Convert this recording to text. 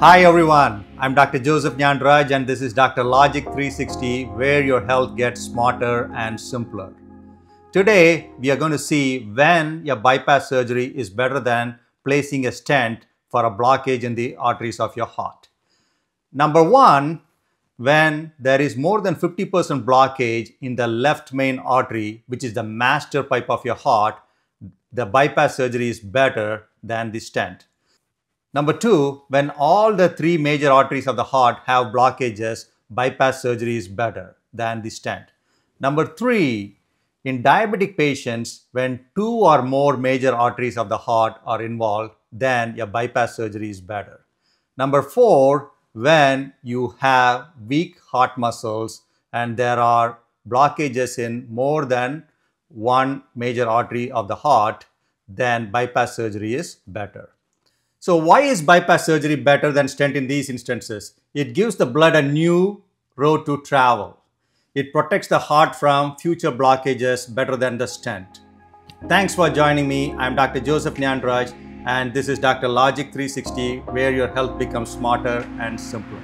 Hi everyone, I'm Dr. Joseph Gnanaraj and this is Dr. Logic 360, where your health gets smarter and simpler. Today, we are going to see when a bypass surgery is better than placing a stent for a blockage in the arteries of your heart. Number one, when there is more than 50% blockage in the left main artery, which is the master pipe of your heart, the bypass surgery is better than the stent. Number two, when all the three major arteries of the heart have blockages, bypass surgery is better than the stent. Number three, in diabetic patients, when two or more major arteries of the heart are involved, then a bypass surgery is better. Number four, when you have weak heart muscles and there are blockages in more than one major artery of the heart, then bypass surgery is better. So why is bypass surgery better than stent in these instances? It gives the blood a new road to travel. It protects the heart from future blockages better than the stent. Thanks for joining me. I'm Dr. Joseph Gnanaraj and this is Dr. Logic 360, where your health becomes smarter and simpler.